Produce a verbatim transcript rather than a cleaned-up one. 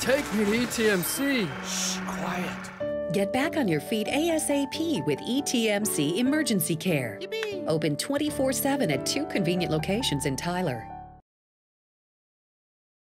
Take me to E T M C. Shh, quiet. Get back on your feet ASAP with E T M C Emergency Care. Yippee. Open twenty-four seven at two convenient locations in Tyler.